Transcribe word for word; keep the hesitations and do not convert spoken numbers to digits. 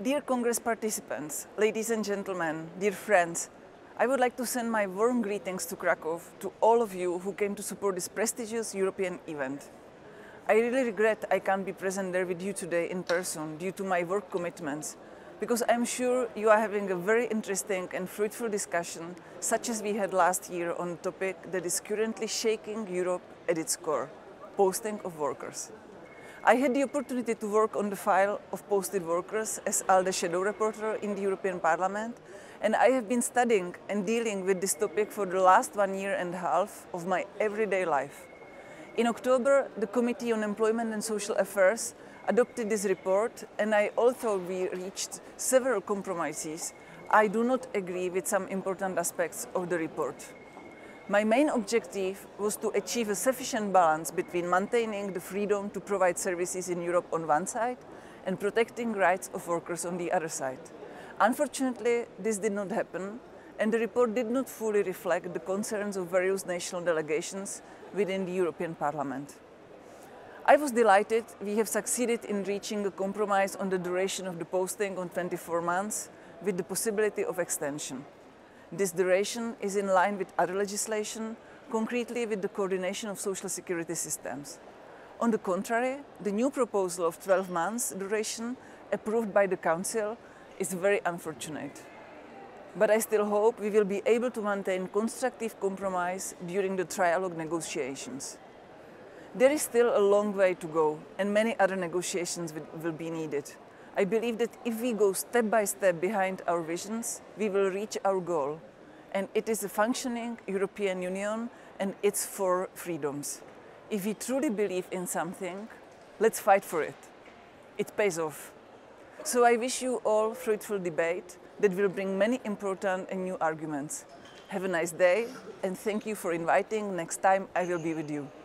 Dear Congress participants, ladies and gentlemen, dear friends, I would like to send my warm greetings to Kraków, to all of you who came to support this prestigious European event. I really regret I can't be present there with you today in person due to my work commitments, because I'm sure you are having a very interesting and fruitful discussion, such as we had last year on a topic that is currently shaking Europe at its core, posting of workers. I had the opportunity to work on the file of posted workers as ALDE shadow rapporteur in the European Parliament, and I have been studying and dealing with this topic for the last one year and a half of my everyday life. In October, the Committee on Employment and Social Affairs adopted this report, and I also reached several compromises. I do not agree with some important aspects of the report. My main objective was to achieve a sufficient balance between maintaining the freedom to provide services in Europe on one side and protecting rights of workers on the other side. Unfortunately, this did not happen, and the report did not fully reflect the concerns of various national delegations within the European Parliament. I was delighted we have succeeded in reaching a compromise on the duration of the posting on twenty-four months with the possibility of extension. This duration is in line with other legislation, concretely with the coordination of social security systems. On the contrary, the new proposal of twelve months duration approved by the Council is very unfortunate. But I still hope we will be able to maintain constructive compromise during the trialogue negotiations. There is still a long way to go, and many other negotiations will be needed. I believe that if we go step by step behind our visions, we will reach our goal, and it is a functioning European Union and its four freedoms. If we truly believe in something, let's fight for it. It pays off. So I wish you all fruitful debate that will bring many important and new arguments. Have a nice day, and thank you for inviting. Next time I will be with you.